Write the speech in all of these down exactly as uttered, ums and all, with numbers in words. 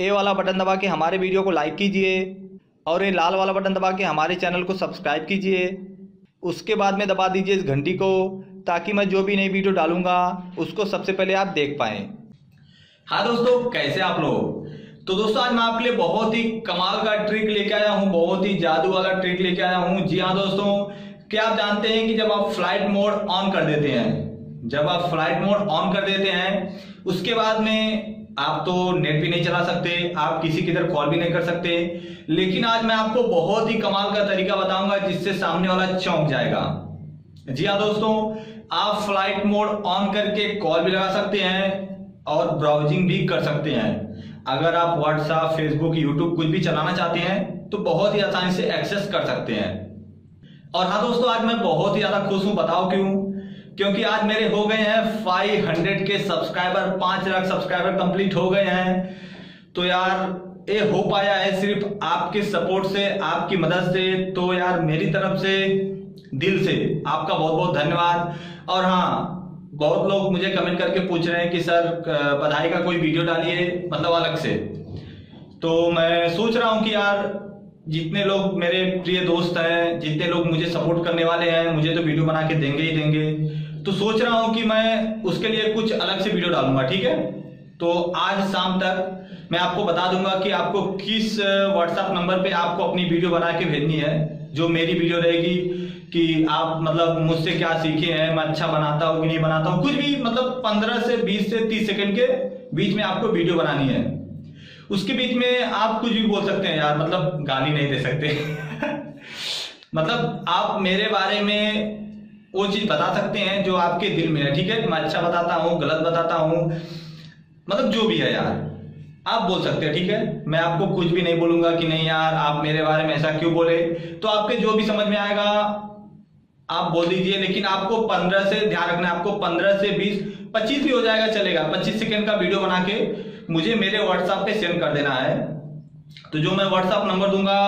ए वाला बटन दबा के हमारे वीडियो को लाइक कीजिए और ये लाल वाला बटन दबा के हमारे चैनल को सब्सक्राइब कीजिए। उसके बाद में दबा दीजिए इस घंटी को, ताकि मैं जो भी नई वीडियो डालूंगा उसको सबसे पहले आप देख पाएँ। हाँ दोस्तों, कैसे आप लोग? तो दोस्तों आज मैं आपके लिए बहुत ही कमाल का ट्रिक लेके आया हूँ, बहुत ही जादू वाला ट्रिक लेके आया हूँ। जी हाँ दोस्तों, क्या आप जानते हैं कि जब आप फ्लाइट मोड ऑन कर देते हैं, जब आप फ्लाइट मोड ऑन कर देते हैं उसके बाद में आप तो नेट भी नहीं चला सकते, आप किसी की तरफ कॉल भी नहीं कर सकते। लेकिन आज मैं आपको बहुत ही कमाल का तरीका बताऊंगा जिससे सामने वाला चौंक जाएगा। जी हाँ दोस्तों, आप फ्लाइट मोड ऑन करके कॉल भी लगा सकते हैं और ब्राउजिंग भी कर सकते हैं। अगर आप व्हाट्सएप, फेसबुक, यूट्यूब कुछ भी चलाना चाहते हैं तो बहुत ही आसानी से एक्सेस कर सकते हैं। और हाँ दोस्तों, आज मैं बहुत ही ज्यादा खुश हूं, बताओ क्यों? क्योंकि आज मेरे हो गए हैं पाँच सौ के सब्सक्राइबर, पांच लाख सब्सक्राइबर कंप्लीट हो गए हैं। तो यार ये हो पाया है सिर्फ आपके सपोर्ट से, आपकी मदद से। तो यार मेरी तरफ से दिल से आपका बहुत बहुत धन्यवाद। और हाँ, बहुत लोग मुझे कमेंट करके पूछ रहे हैं कि सर बधाई का कोई वीडियो डालिए, मतलब अलग से। तो मैं सोच रहा हूं कि यार जितने लोग मेरे प्रिय दोस्त हैं, जितने लोग मुझे सपोर्ट करने वाले हैं, मुझे तो वीडियो बना के देंगे ही देंगे। तो सोच रहा हूं कि मैं उसके लिए कुछ अलग से वीडियो डालूंगा, ठीक है? तो आज शाम तक मैं आपको बता दूंगा कि आपको किस व्हाट्सएप नंबर पे आपको अपनी वीडियो बना के भेजनी है, जो मेरी वीडियो रहेगी कि आप मतलब मुझसे क्या सीखे हैं, मैं अच्छा बनाता हूँ कि नहीं बनाता हूँ, कुछ भी। मतलब पंद्रह से बीस से तीस सेकंड के बीच में आपको वीडियो बनानी है। उसके बीच में आप कुछ भी बोल सकते हैं यार, मतलब गाली नहीं दे सकते मतलब आप मेरे बारे में वो चीज बता सकते हैं जो आपके दिल में है, ठीक है? मैं अच्छा बताता हूँ, गलत बताता हूँ, मतलब जो भी है यार आप बोल सकते हैं, ठीक है? मैं आपको कुछ भी नहीं बोलूंगा कि नहीं यार आप मेरे बारे में ऐसा क्यों बोले। तो आपके जो भी समझ में आएगा आप बोल दीजिए। लेकिन आपको पंद्रह से ध्यान रखना, आपको पंद्रह से बीस पच्चीस भी हो जाएगा चलेगा, पच्चीस सेकेंड का वीडियो बना के मुझे मेरे व्हाट्सएप पे सेंड कर देना है। तो जो मैं व्हाट्सएप नंबर दूंगा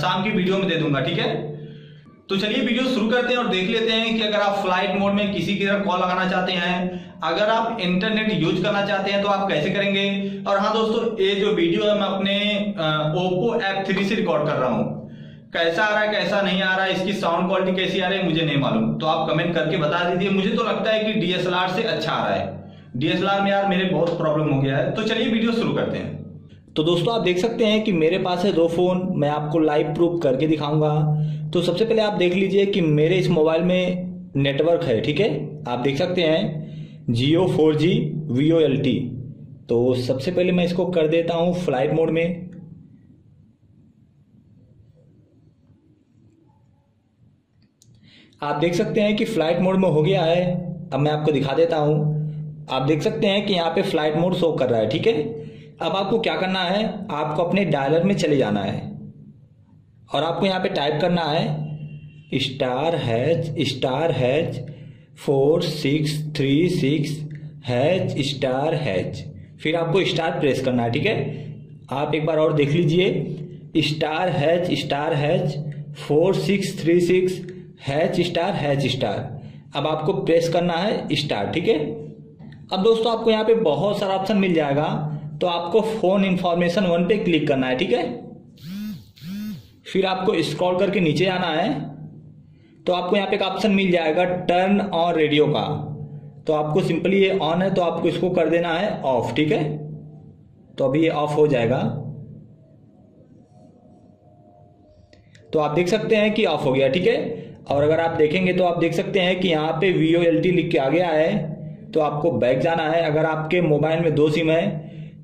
शाम की वीडियो में दे दूंगा, ठीक है? तो चलिए वीडियो शुरू करते हैं और देख लेते हैं कि अगर आप फ्लाइट मोड में किसी की तरफ कॉल लगाना चाहते हैं, अगर आप इंटरनेट यूज करना चाहते हैं तो आप कैसे करेंगे। और हाँ दोस्तों, ये जो वीडियो है मैं अपने ओप्पो ए थ्री से रिकॉर्ड कर रहा हूँ। कैसा आ रहा है, कैसा नहीं आ रहा है, इसकी साउंड क्वालिटी कैसी आ रही है मुझे नहीं मालूम, तो आप कमेंट करके बता दीजिए। मुझे तो लगता है कि डीएसएलआर से अच्छा आ रहा है। डीएसएलआर में यार मेरे बहुत प्रॉब्लम हो गया है। तो चलिए वीडियो शुरू करते हैं। तो दोस्तों आप देख सकते हैं कि मेरे पास है दो फ़ोन, मैं आपको लाइव प्रूफ करके दिखाऊंगा। तो सबसे पहले आप देख लीजिए कि मेरे इस मोबाइल में नेटवर्क है, ठीक है? आप देख सकते हैं Jio four G V O L T. तो सबसे पहले मैं इसको कर देता हूं फ्लाइट मोड में। आप देख सकते हैं कि फ्लाइट मोड में हो गया है। अब मैं आपको दिखा देता हूं। आप देख सकते हैं कि यहाँ पे फ्लाइट मोड शो कर रहा है, ठीक है? अब आपको क्या करना है, आपको अपने डायलर में चले जाना है और आपको यहाँ पे टाइप करना है star hash star hash four six three six hash star hash. फिर आपको स्टार प्रेस करना है, ठीक है? आप एक बार और देख लीजिए star hash star hash four six three six hash star hash star. अब आपको प्रेस करना है स्टार, ठीक है? अब दोस्तों आपको यहाँ पे बहुत सारा ऑप्शन मिल जाएगा, तो आपको फोन इंफॉर्मेशन वन पे क्लिक करना है, ठीक है? फिर आपको स्क्रॉल करके नीचे आना है, तो आपको यहाँ पे एक ऑप्शन मिल जाएगा टर्न ऑन रेडियो का। तो आपको सिंपली ये ऑन है तो आपको इसको कर देना है ऑफ, ठीक है? तो अभी ये ऑफ हो जाएगा। तो आप देख सकते हैं कि ऑफ हो गया, ठीक है? और अगर आप देखेंगे तो आप देख सकते हैं कि यहाँ पे वी ओ एल टी लिख के आ गया है। तो आपको बैक जाना है। अगर आपके मोबाइल में दो सिम है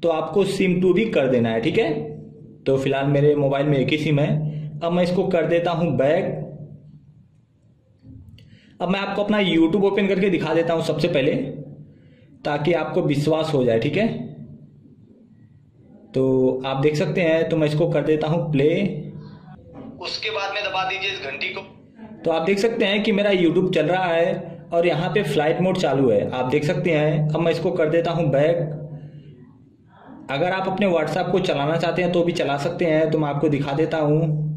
तो आपको सिम टू भी कर देना है, ठीक है? तो फिलहाल मेरे मोबाइल में एक ही सिम है। अब मैं इसको कर देता हूं बैक। अब मैं आपको अपना यूट्यूब ओपन करके दिखा देता हूं सबसे पहले, ताकि आपको विश्वास हो जाए, ठीक है? तो आप देख सकते हैं, तो मैं इसको कर देता हूं प्ले। उसके बाद में दबा दीजिए इस घंटी को। तो आप देख सकते हैं कि मेरा यूट्यूब चल रहा है और यहाँ पे फ्लाइट मोड चालू है, आप देख सकते हैं। अब मैं इसको कर देता हूं बैक। अगर आप अपने व्हाट्सएप को चलाना चाहते हैं तो भी चला सकते हैं, तो मैं आपको दिखा देता हूं।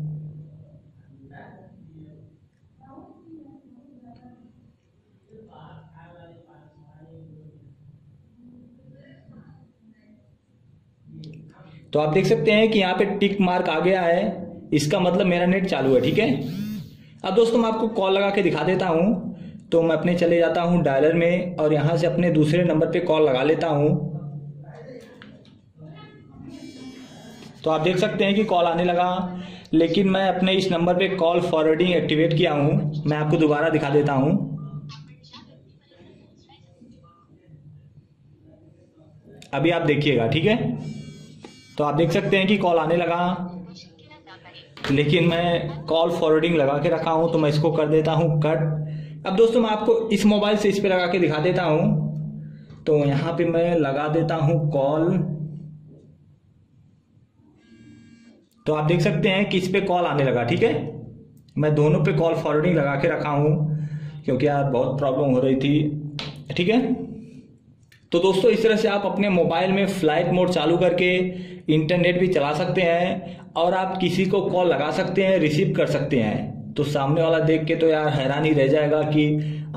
तो आप देख सकते हैं कि यहाँ पे टिक मार्क आ गया है, इसका मतलब मेरा नेट चालू है। ठीक है, अब दोस्तों मैं आपको कॉल लगा के दिखा देता हूँ। तो मैं अपने चले जाता हूँ डायलर में और यहाँ से अपने दूसरे नंबर पे कॉल लगा लेता हूँ। तो आप देख सकते हैं कि कॉल आने लगा, लेकिन मैं अपने इस नंबर पे कॉल फॉरवर्डिंग एक्टिवेट किया हूँ। मैं आपको दोबारा दिखा देता हूँ। अभी आप देखिएगा, ठीक है। तो आप देख सकते हैं कि कॉल आने लगा, लेकिन मैं कॉल फॉरवर्डिंग लगा के रखा हूं, तो मैं इसको कर देता हूं कट। अब दोस्तों मैं आपको इस मोबाइल से इस पे लगा के दिखा देता हूं। तो यहां पे मैं लगा देता हूं कॉल। तो आप देख सकते हैं कि इस पे कॉल आने लगा। ठीक है, मैं दोनों पे कॉल फॉरवर्डिंग लगा के रखा हूं क्योंकि यार बहुत प्रॉब्लम हो रही थी। ठीक है, तो दोस्तों इस तरह से आप अपने मोबाइल में फ्लाइट मोड चालू करके इंटरनेट भी चला सकते हैं और आप किसी को कॉल लगा सकते हैं, रिसीव कर सकते हैं। तो सामने वाला देख के तो यार हैरान ही रह जाएगा कि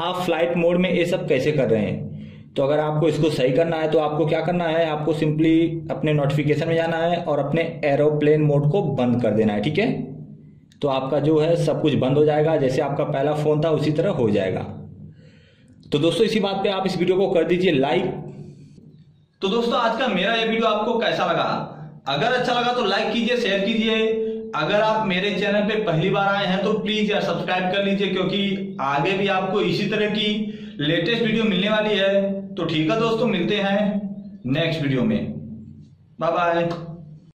आप फ्लाइट मोड में ये सब कैसे कर रहे हैं। तो अगर आपको इसको सही करना है तो आपको क्या करना है, आपको सिंपली अपने नोटिफिकेशन में जाना है और अपने एरोप्लेन मोड को बंद कर देना है। ठीक है, तो आपका जो है सब कुछ बंद हो जाएगा, जैसे आपका पहला फ़ोन था उसी तरह हो जाएगा। तो दोस्तों इसी बात पे आप इस वीडियो को कर दीजिए लाइक। तो दोस्तों आज का मेरा ये वीडियो आपको कैसा लगा? अगर अच्छा लगा तो लाइक कीजिए, शेयर कीजिए। अगर आप मेरे चैनल पे पहली बार आए हैं तो प्लीज यार सब्सक्राइब कर लीजिए, क्योंकि आगे भी आपको इसी तरह की लेटेस्ट वीडियो मिलने वाली है। तो ठीक है दोस्तों, मिलते हैं नेक्स्ट वीडियो में। Bye bye.